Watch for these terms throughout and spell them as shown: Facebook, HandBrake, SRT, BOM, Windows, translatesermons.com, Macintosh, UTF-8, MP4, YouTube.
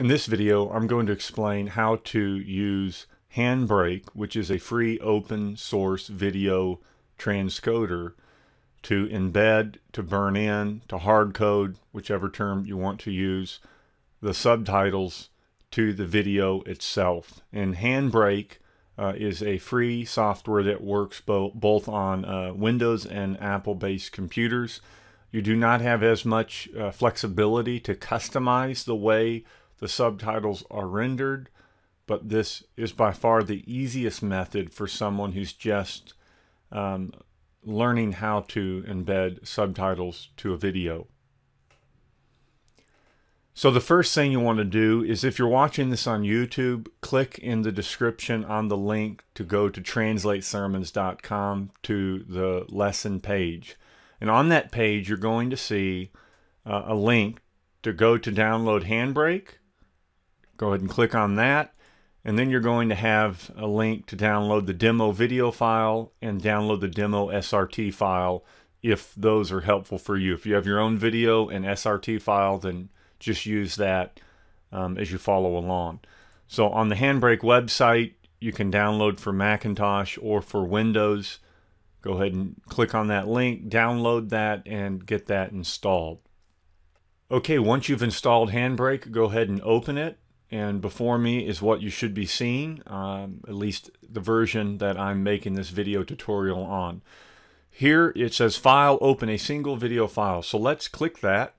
In this video, I'm going to explain how to use HandBrake, which is a free open source video transcoder, to embed, to burn in, to hard code, whichever term you want to use, the subtitles to the video itself. And HandBrake is a free software that works both on Windows and Apple-based computers. You do not have as much flexibility to customize the way the subtitles are rendered, but this is by far the easiest method for someone who's just learning how to embed subtitles to a video. So the first thing you want to do is, if you're watching this on YouTube, click in the description on the link to go to translatesermons.com to the lesson page. And on that page, you're going to see a link to go to download HandBrake. Go ahead and click on that. And then you're going to have a link to download the demo video file and download the demo SRT file if those are helpful for you. If you have your own video and SRT file, then just use that as you follow along. So on the HandBrake website, you can download for Macintosh or for Windows. Go ahead and click on that link, download that, and get that installed. Okay, once you've installed HandBrake, go ahead and open it. And before me is what you should be seeing, at least the version that I'm making this video tutorial on. Here it says File, Open a Single Video File. So let's click that,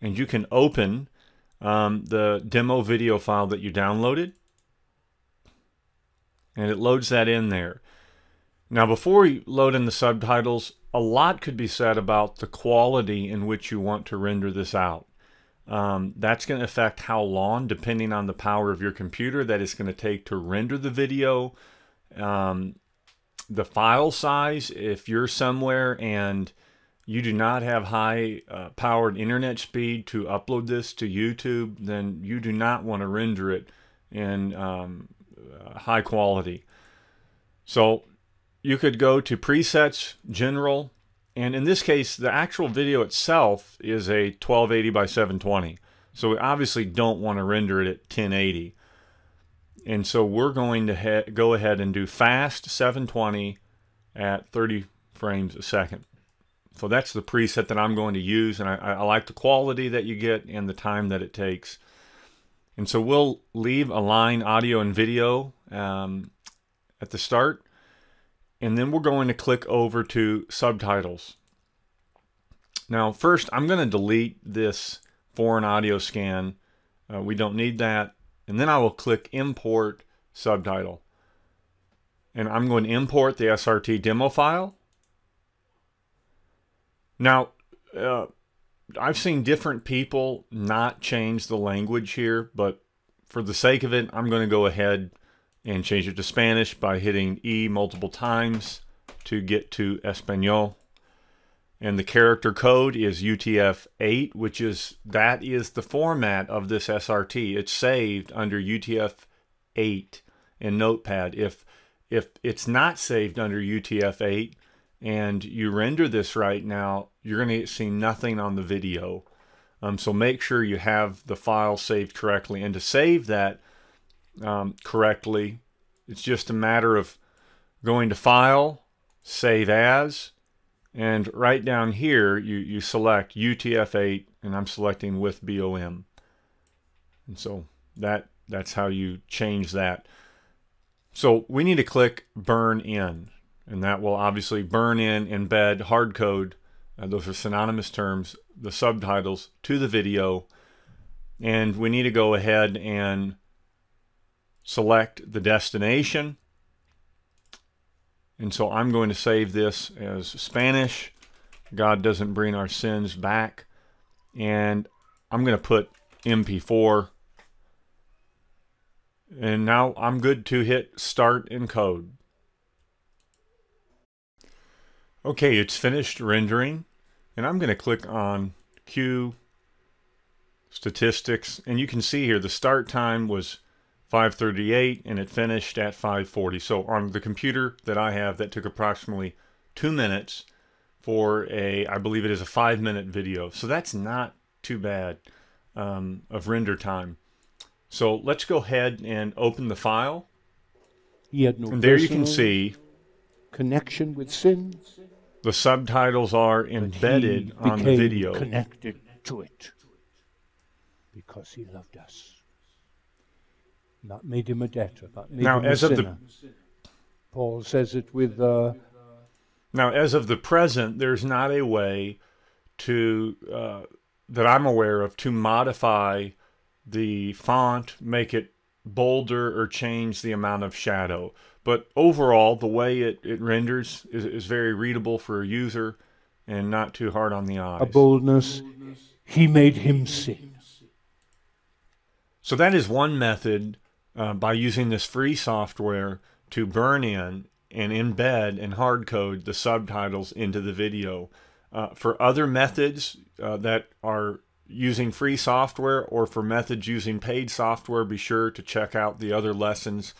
and you can open the demo video file that you downloaded. And it loads that in there. Now, before you load in the subtitles, a lot could be said about the quality in which you want to render this out. That's going to affect how long, depending on the power of your computer, that it's going to take to render the video. The file size, if you're somewhere and you do not have high powered internet speed to upload this to YouTube, then you do not want to render it in high quality. So you could go to Presets, General, and in this case, the actual video itself is a 1280 by 720. So we obviously don't want to render it at 1080. And so we're going to go ahead and do fast 720 at 30 frames a second. So that's the preset that I'm going to use, and I like the quality that you get and the time that it takes. And so we'll leave align audio and video at the start. And then we're going to click over to subtitles. Now, first, I'm going to delete this foreign audio scan. We don't need that. And then I will click import subtitle. And I'm going to import the SRT demo file. Now, I've seen different people not change the language here, but for the sake of it, I'm going to go ahead and change it to Spanish by hitting E multiple times to get to Espanol. And the character code is UTF-8, that is the format of this SRT. It's saved under UTF-8 in Notepad. If it's not saved under UTF-8 and you render this right now, you're going to see nothing on the video. So make sure you have the file saved correctly. And to save that correctly, it's just a matter of going to File, Save As, and right down here you select UTF-8, and I'm selecting with BOM. And so that's how you change that. So we need to click Burn In, and that will obviously burn in, embed, hard code, those are synonymous terms, the subtitles to the video. And we need to go ahead and select the destination. And so I'm going to save this as Spanish. God doesn't bring our sins back. And I'm going to put MP4. And now I'm good to hit start and code. Okay, it's finished rendering. And I'm going to click on Q Statistics. And you can see here the start time was 5:38 and it finished at 5:40. So on the computer that I have, that took approximately 2 minutes for I believe it is a 5-minute video. So that's not too bad. of render time. So let's go ahead and open the file. He had no and there you can see connection with sin. The subtitles are embedded on the video. Connected to it because he loved us. That made him a debtor. That made him a sinner. Paul says it with. Now, as of the present, there's not a way to that I'm aware of to modify the font, make it bolder, or change the amount of shadow. But overall, the way it renders is very readable for a user and not too hard on the eyes. A boldness, he made him sin. So that is one method by using this free software to burn in and embed and hard code the subtitles into the video. For other methods that are using free software or for methods using paid software, be sure to check out the other lessons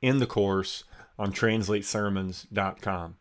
in the course on translatesermons.com.